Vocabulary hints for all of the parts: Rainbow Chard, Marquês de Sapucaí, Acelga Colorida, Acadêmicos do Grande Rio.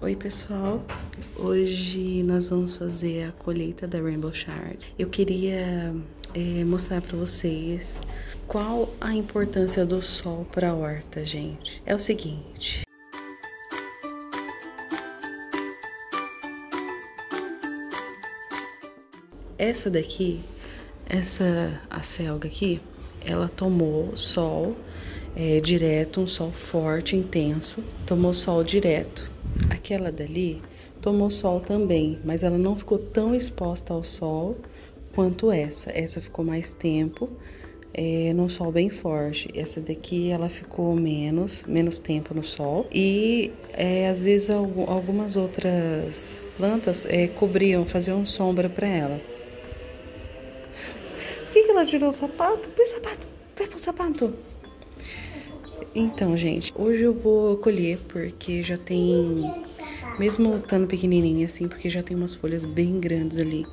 Oi pessoal, hoje nós vamos fazer a colheita da Rainbow Chard. Eu queria mostrar para vocês qual a importância do sol para a horta, gente. É o seguinte. Essa daqui, essa acelga aqui, ela tomou sol direto, um sol forte, intenso, tomou sol direto. Aquela dali tomou sol também, mas ela não ficou tão exposta ao sol quanto essa. Essa ficou mais tempo no sol bem forte. Essa daqui ela ficou menos tempo no sol e às vezes algumas outras plantas cobriam, faziam sombra para ela. Por que ela tirou o sapato? Põe o sapato, vai pro sapato. Então, gente, hoje eu vou colher porque já tem, mesmo estando pequenininha assim, porque já tem umas folhas bem grandes ali.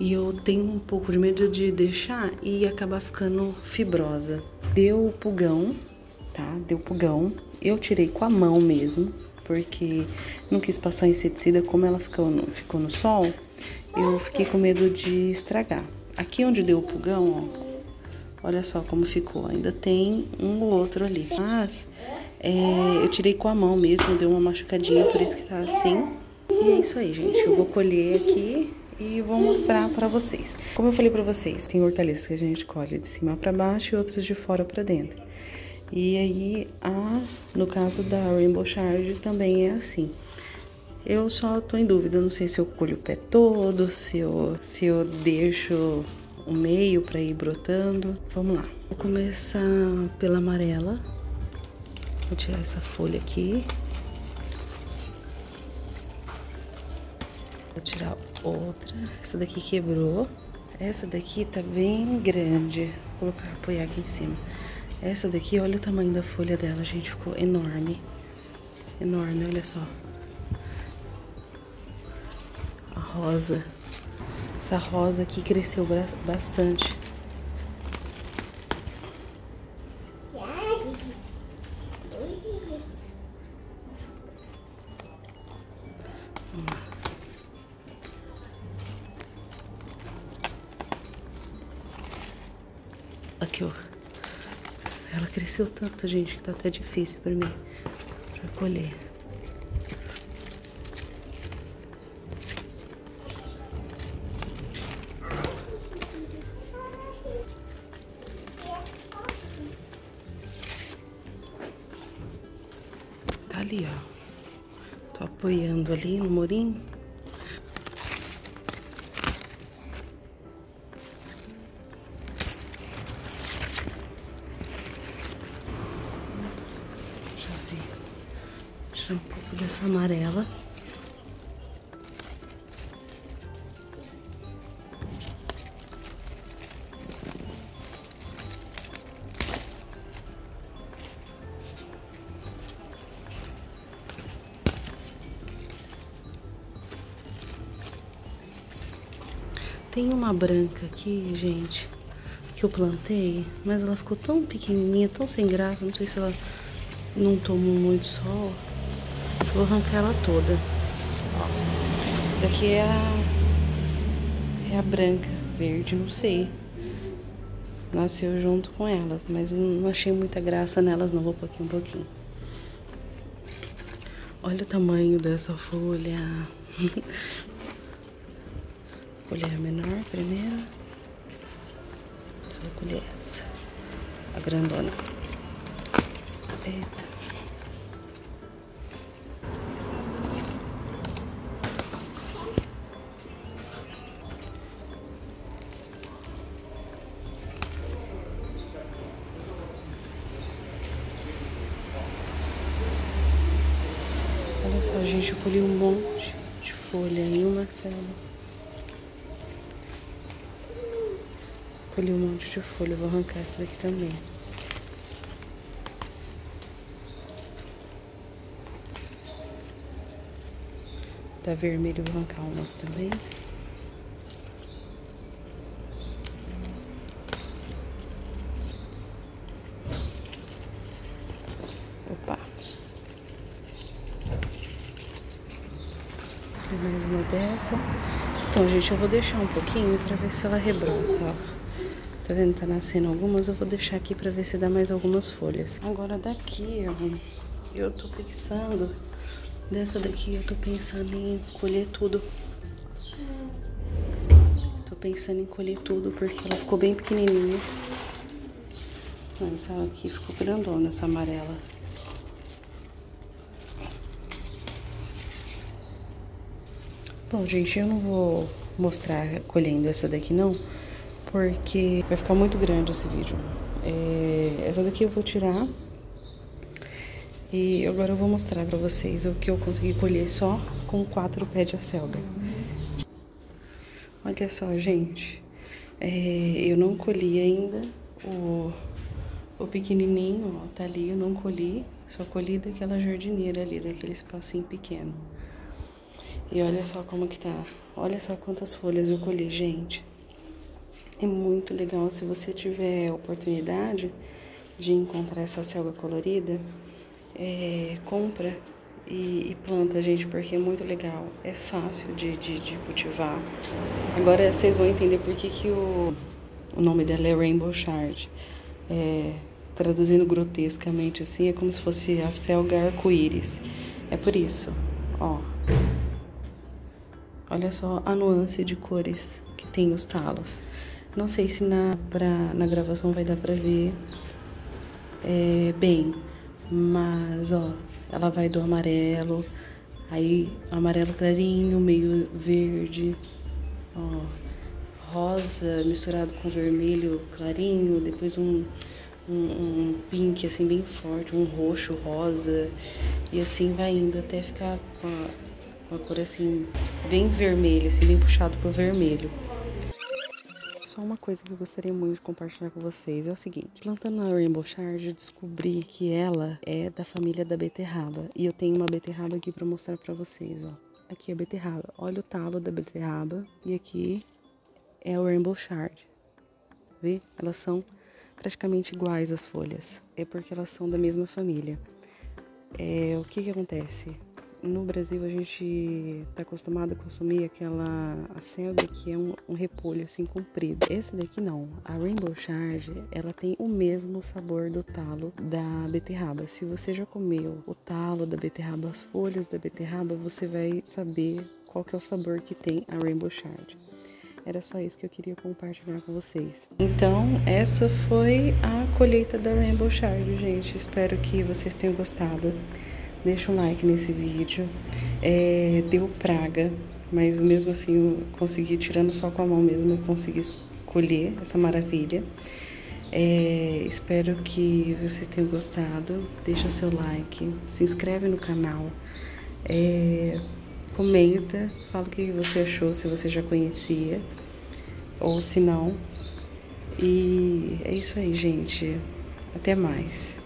E eu tenho um pouco de medo de deixar e acabar ficando fibrosa. Deu pulgão, tá? Deu pulgão. Eu tirei com a mão mesmo, porque não quis passar inseticida. Como ela ficou no sol, eu fiquei com medo de estragar. Aqui onde deu o pulgão, ó. Olha só como ficou, ainda tem um ou outro ali, mas eu tirei com a mão mesmo, deu uma machucadinha, por isso que tá assim. E é isso aí, gente, eu vou colher aqui e vou mostrar pra vocês. Como eu falei pra vocês, tem hortaliças que a gente colhe de cima pra baixo e outras de fora pra dentro. E aí, no caso da Rainbow Chard também é assim. Eu só tô em dúvida, não sei se eu colho o pé todo, se eu deixo o meio para ir brotando. Vamos lá. Vou começar pela amarela. Vou tirar essa folha aqui. Vou tirar outra. Essa daqui quebrou. Essa daqui tá bem grande. Vou colocar, apoiar aqui em cima. Essa daqui, olha o tamanho da folha dela, gente. Ficou enorme. Enorme, olha só. A rosa. Essa rosa aqui cresceu bastante. Aqui, ó. Ela cresceu tanto, gente, que tá até difícil pra mim, pra colher. Ali, ó, tô apoiando ali no murinho. Já vi. Tirar um pouco dessa amarela. Tem uma branca aqui, gente, que eu plantei, mas ela ficou tão pequenininha, tão sem graça, não sei se ela não tomou muito sol. Vou arrancar ela toda. Essa daqui é a branca, verde, não sei. Nasceu junto com elas, mas não achei muita graça nelas não, vou pôr aqui um pouquinho. Olha o tamanho dessa folha. Vou colher a menor primeiro, depois vou colher essa, a grandona. Eita. Olha só, gente, eu colhi um monte de folha em uma célula. Colhi um monte de folha, vou arrancar essa daqui também. Tá vermelho, vou arrancar o nosso também. Opa! sempre mais uma dessa. Então, gente, eu vou deixar um pouquinho pra ver se ela rebrota, ó. Tá vendo? Tá nascendo algumas. Eu vou deixar aqui pra ver se dá mais algumas folhas. Agora daqui, ó, eu tô pensando... Dessa daqui eu tô pensando em colher tudo. Tô pensando em colher tudo porque ela ficou bem pequenininha. Essa aqui ficou grandona, essa amarela. Bom, gente, eu não vou mostrar colhendo essa daqui não, porque vai ficar muito grande esse vídeo. Essa daqui eu vou tirar e agora eu vou mostrar pra vocês o que eu consegui colher só com 4 pés de acelga. Olha só, gente, eu não colhi ainda o pequenininho, ó, tá ali, eu não colhi, só colhi daquela jardineira ali, daquele espacinho pequeno. E olha só como que tá, olha só quantas folhas eu colhi, gente. É muito legal, se você tiver a oportunidade de encontrar essa acelga colorida, compra e planta, gente, porque é muito legal, é fácil de cultivar. Agora vocês vão entender por que que o nome dela é Rainbow Chard. Traduzindo grotescamente assim, é como se fosse a acelga arco-íris. É por isso, ó. Olha só a nuance de cores que tem os talos. Não sei se na gravação vai dar pra ver bem, mas ó, ela vai do amarelo, aí amarelo clarinho, meio verde, ó, rosa misturado com vermelho clarinho, depois um pink assim bem forte, um roxo, rosa, e assim vai indo até ficar uma cor assim bem vermelha, assim bem puxado pro vermelho. Só uma coisa que eu gostaria muito de compartilhar com vocês é o seguinte: plantando a Rainbow Chard, eu descobri que ela é da família da beterraba, e eu tenho uma beterraba aqui pra mostrar pra vocês, ó. Aqui é a beterraba, olha o talo da beterraba, e aqui é o Rainbow Chard. Vê? Elas são praticamente iguais as folhas. É porque elas são da mesma família. O que que acontece? No Brasil a gente tá acostumado a consumir aquela acelga que é um repolho assim comprido. Essa daqui não. A Rainbow Chard, ela tem o mesmo sabor do talo da beterraba. Se você já comeu o talo da beterraba, as folhas da beterraba, você vai saber qual que é o sabor que tem a Rainbow Chard. Era só isso que eu queria compartilhar com vocês. Então, essa foi a colheita da Rainbow Chard, gente. Espero que vocês tenham gostado. Deixa um like nesse vídeo. Deu praga, mas mesmo assim eu consegui, tirando só com a mão mesmo, eu consegui colher essa maravilha. Espero que vocês tenham gostado. Deixa seu like, se inscreve no canal. Comenta, fala o que você achou, se você já conhecia ou se não. E é isso aí, gente. Até mais.